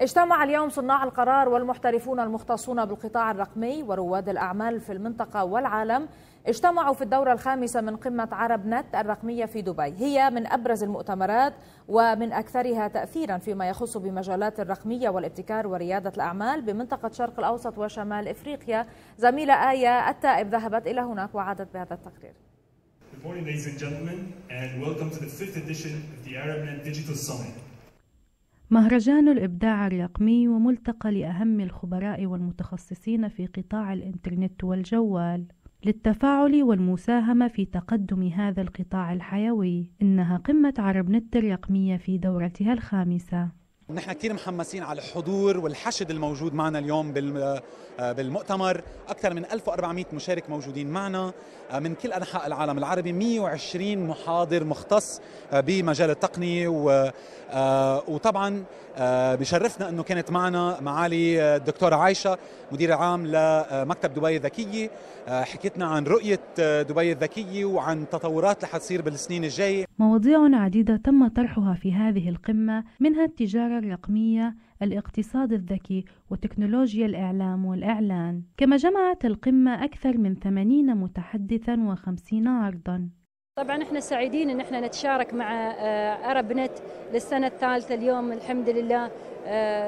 اجتمع اليوم صناع القرار والمحترفون المختصون بالقطاع الرقمي ورواد الأعمال في المنطقة والعالم، اجتمعوا في الدورة الخامسة من قمة عرب نت الرقمية في دبي. هي من أبرز المؤتمرات ومن أكثرها تأثيرا فيما يخص بمجالات الرقمية والابتكار وريادة الأعمال بمنطقة شرق الأوسط وشمال إفريقيا. زميلة آية التائب ذهبت إلى هناك وعادت بهذا التقرير. Good morning, ladies and gentlemen, and welcome to the 5th edition of the Arab Net Digital Summit. مهرجان الإبداع الرقمي وملتقى لأهم الخبراء والمتخصصين في قطاع الإنترنت والجوال للتفاعل والمساهمة في تقدم هذا القطاع الحيوي. إنها قمة عرب نت الرقمية في دورتها الخامسة. نحن كثير محمسين على الحضور والحشد الموجود معنا اليوم بالمؤتمر. أكثر من 1400 مشارك موجودين معنا من كل أنحاء العالم العربي، 120 محاضر مختص بمجال التقنية، وطبعا بشرفنا أنه كانت معنا معالي الدكتورة عائشة مدير عام لمكتب دبي الذكية، حكيتنا عن رؤية دبي الذكية وعن تطورات رح تصير بالسنين الجاية. مواضيع عديدة تم طرحها في هذه القمة، منها التجارة الرقمية، الاقتصاد الذكي، وتكنولوجيا الإعلام والإعلان. كما جمعت القمة أكثر من 80 متحدثا و50 عرضا. طبعا احنا سعيدين ان احنا نتشارك مع عرب نت للسنة الثالثة اليوم الحمد لله،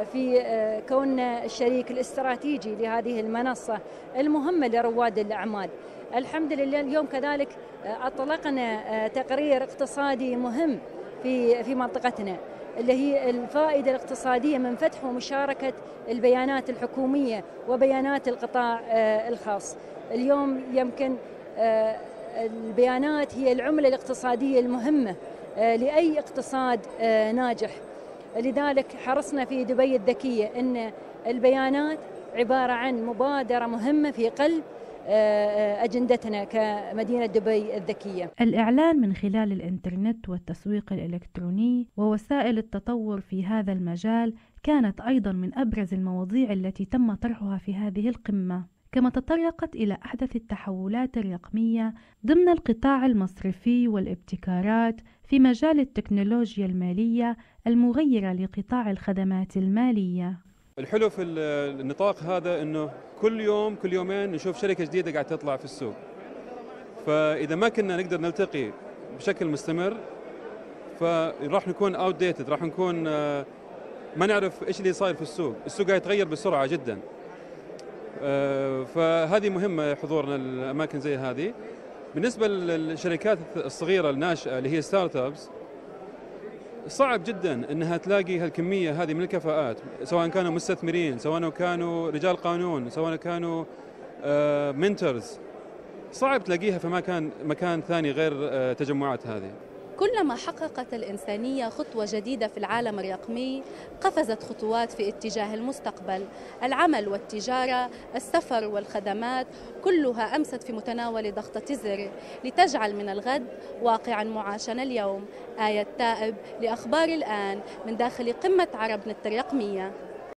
في كوننا الشريك الاستراتيجي لهذه المنصة المهمة لرواد الأعمال. الحمد لله اليوم كذلك أطلقنا تقرير اقتصادي مهم في منطقتنا، اللي هي الفائدة الاقتصادية من فتح ومشاركة البيانات الحكومية وبيانات القطاع الخاص. اليوم يمكن البيانات هي العملة الاقتصادية المهمة لأي اقتصاد ناجح، لذلك حرصنا في دبي الذكية أن البيانات عبارة عن مبادرة مهمة في قلب أجندتنا كمدينة دبي الذكية. الإعلان من خلال الإنترنت والتسويق الإلكتروني ووسائل التطور في هذا المجال كانت أيضا من أبرز المواضيع التي تم طرحها في هذه القمة. كما تطرقت إلى أحدث التحولات الرقمية ضمن القطاع المصرفي والابتكارات في مجال التكنولوجيا المالية المغيرة لقطاع الخدمات المالية. الحلو في النطاق هذا أنه كل يوم كل يومين نشوف شركة جديدة قاعدة تطلع في السوق، فإذا ما كنا نقدر نلتقي بشكل مستمر فراح نكون outdated، راح نكون ما نعرف إيش اللي صاير في السوق. السوق قاعد يتغير بسرعة جدا، فهذه مهمة حضورنا الأماكن زي هذه. بالنسبة للشركات الصغيرة الناشئة اللي هي ستارت ابس، صعب جدا انها تلاقي هالكميه هذه من الكفاءات، سواء كانوا مستثمرين، سواء كانوا رجال قانون، سواء كانوا منتورز. صعب تلاقيها في مكان ثاني غير تجمعات هذه. كلما حققت الإنسانية خطوة جديدة في العالم الرقمي قفزت خطوات في اتجاه المستقبل. العمل والتجارة، السفر والخدمات، كلها أمست في متناول ضغطة زر لتجعل من الغد واقعا معاشنا اليوم. آية التائب لأخبار الآن من داخل قمة عرب نت الرقمية.